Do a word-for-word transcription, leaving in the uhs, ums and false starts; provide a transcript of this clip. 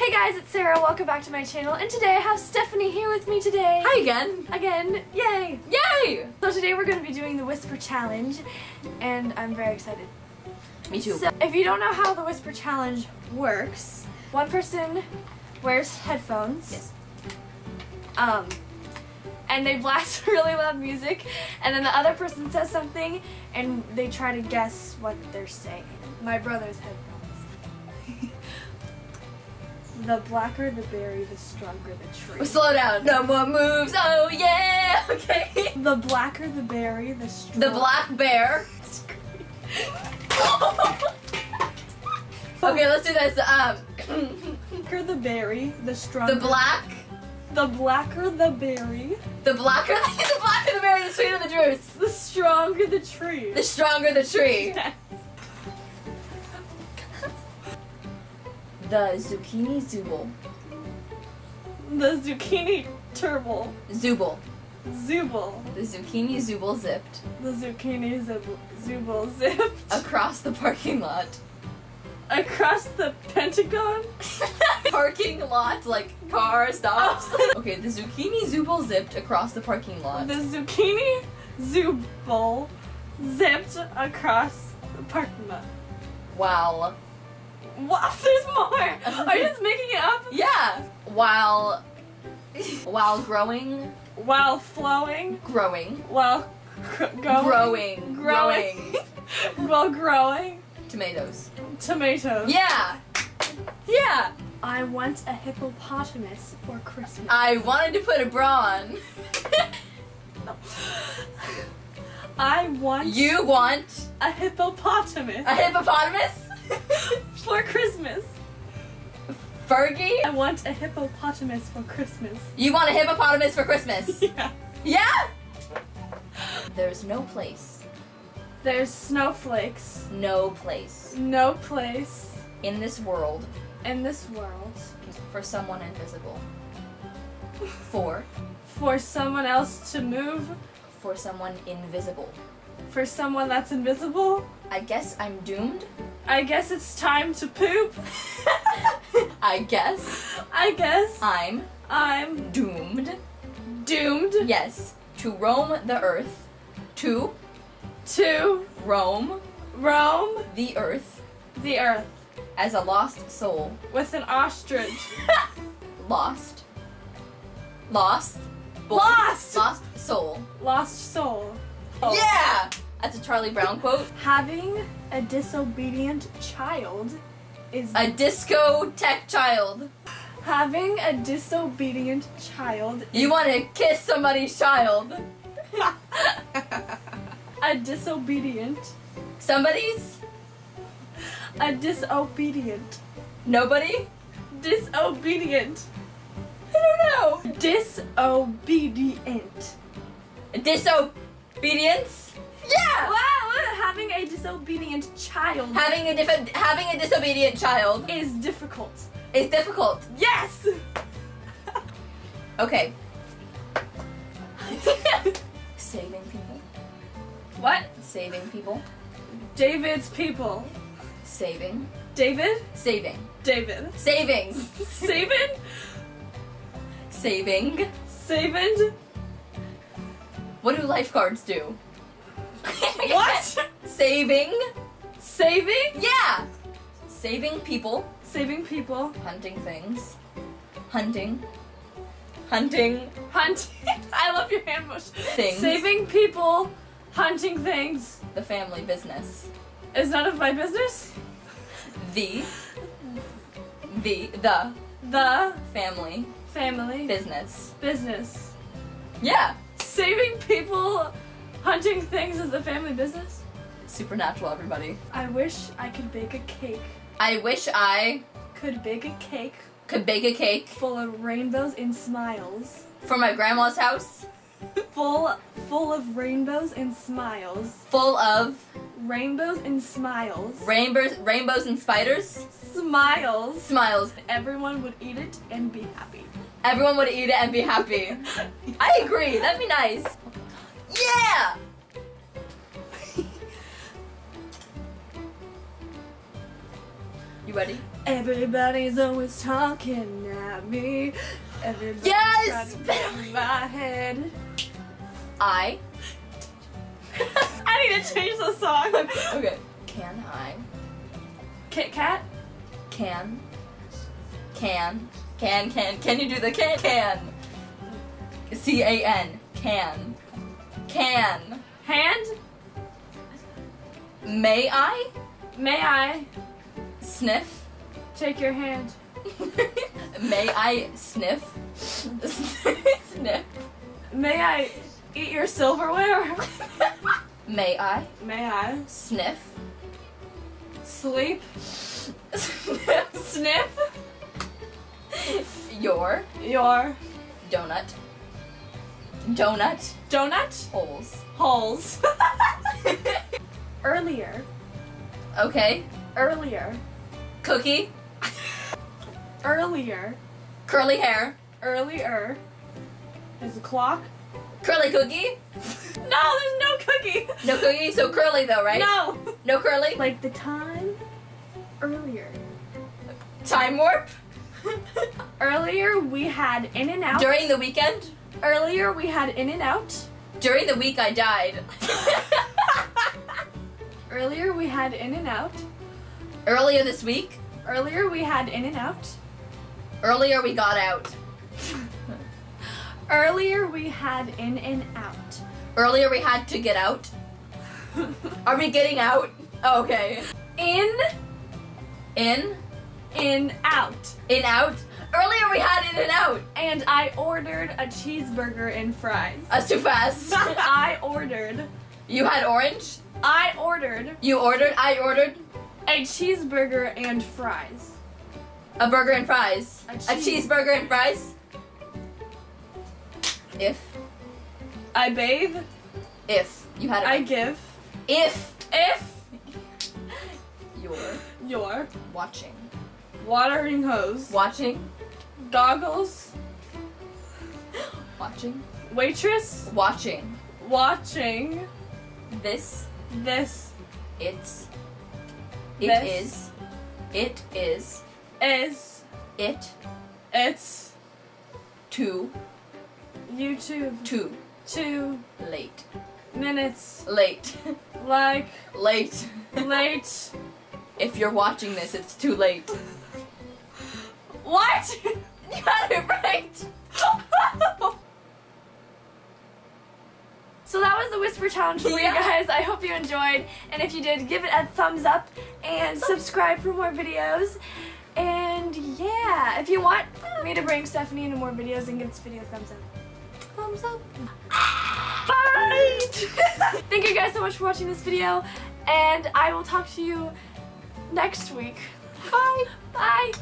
Hey guys, it's Sarah, welcome back to my channel, and today I have Stephanie here with me today. Hi again. Again. Yay. Yay! So today we're going to be doing the Whisper Challenge, and I'm very excited. Me too. So, if you don't know how the Whisper Challenge works, one person wears headphones. Yes. Um, and they blast really loud music, and then the other person says something, and they try to guess what they're saying. My brother's headphones. The blacker the berry, the stronger the tree. Well, slow down. No more moves. Oh yeah. Okay. The blacker the berry, the stronger. The black bear. Okay, let's do this. Um, the blacker the berry, the stronger. The black. The blacker the berry. The blacker the, the blacker the berry, the sweeter the juice. The stronger the tree. The stronger the tree. Yes. The zucchini zooble. The zucchini turble. Zooble. Zooble. The zucchini zooble zipped. The zucchini zooble zipped. Across the parking lot. Across the Pentagon? Parking lot, like car stops. Okay, the zucchini zooble zipped across the parking lot. The zucchini zooble zipped across the parking lot. Wow. Wow, there's more! Are you just making it up? Yeah! While... While growing... While flowing... Growing. While... Gr going, growing. Growing. While growing... Tomatoes. Tomatoes. Yeah! Yeah! I want a hippopotamus for Christmas. I wanted to put a bra on. No. I want... You want... A hippopotamus. A hippopotamus? For Christmas. Fergie? I want a hippopotamus for Christmas. You want a hippopotamus for Christmas? Yeah. Yeah? There's no place. There's snowflakes. No place. No place. In this world. In this world. For someone invisible. For. For someone else to move. For someone invisible. For someone that's invisible. I guess I'm doomed. I guess it's time to poop. I guess. I guess. I'm. I'm. Doomed. Doomed. Yes. To roam the earth. To. To. Roam. Roam. The earth. The earth. As a lost soul. With an ostrich. Lost. Lost. Boy. Lost. Lost soul. Lost soul. Oh. Yeah! That's a Charlie Brown quote. Having a disobedient child is... A disco-tech child. Having a disobedient child is... You want to kiss somebody's child. A disobedient... Somebody's? A disobedient... Nobody? Disobedient. I don't know. Disobedient. Disobedience? Yeah! Wow! Having a disobedient child. Having a diff having a disobedient child is difficult. Is difficult. Yes. Okay. Saving people. What? Saving people. David's people. Saving. David. Saving. David. Saving. Saving. Saving. Saving. What do lifeguards do? What? Saving. Saving? Yeah. Saving people. Saving people. Hunting things. Hunting. Hunting. Hunting. I love your hand motion. Things. Saving people. Hunting things. The family business. Is none of my business? The. The. The. The. Family. Family. Business. Business. Yeah. Saving people. Hunting things is a family business? Supernatural, everybody. I wish I could bake a cake. I wish I... Could bake a cake. Could bake a cake. Full of rainbows and smiles. For my grandma's house? Full, full of rainbows and smiles. Full of... Rainbows and smiles. Rainbows, rainbows and spiders? Smiles. Smiles. Everyone would eat it and be happy. Everyone would eat it and be happy. I agree, that'd be nice. Yeah! You everybody. Everybody's always talking at me. Everybody's yes! In my head. I. I need to change the song. Okay. Can I? Kit Kat? Can. Can. Can, can. Can you do the can? Can. C A N. Can. Can. Hand? May I? May I? Sniff? Take your hand. May I sniff? Sniff. May I eat your silverware? May I? May I? Sniff? Sleep? Sniff? Sniff? Your? Your? Donut? Donut? Donut? Holes. Holes. Earlier. Okay. Earlier. Cookie. Earlier. Curly hair. Earlier. There's a clock. Curly cookie? No, there's no cookie. No cookie? So curly though, right? No. No curly? Like the time. Earlier. Time warp? Earlier we had In-N-Out. During the weekend? Earlier we had In-N-Out. During the week I died. Earlier we had In-N-Out. Earlier this week? Earlier we had In-N-Out. Earlier we got out. Earlier we had In-N-Out. Earlier we had to get out. Are we getting out? Oh, okay. In. In. In-Out. In-Out? Earlier we had In-N-Out. And I ordered a cheeseburger and fries. That's too fast. I ordered. You had orange? I ordered. You ordered? I ordered. A cheeseburger and fries. A burger and fries. A, cheese a cheeseburger and fries. If. I bathe. If. You had a I give. If. If. You're. You're. Watching. Watering hose. Watching. Goggles. Watching. Waitress. Watching. Watching. This. This. It's. It this. Is. It is. Is. It. It's. Too. YouTube. Too. Too. Late. Minutes. Late. Like. Late. Late. If you're watching this, it's too late. What? You got it right! So that was the Whisper Challenge for yeah. you guys. I hope you enjoyed, and if you did, give it a thumbs up and subscribe for more videos. And yeah, if you want me to bring Stephanie into more videos, then give this video a thumbs up. Thumbs up. Bye! Thank you guys so much for watching this video, and I will talk to you next week. Bye! Bye!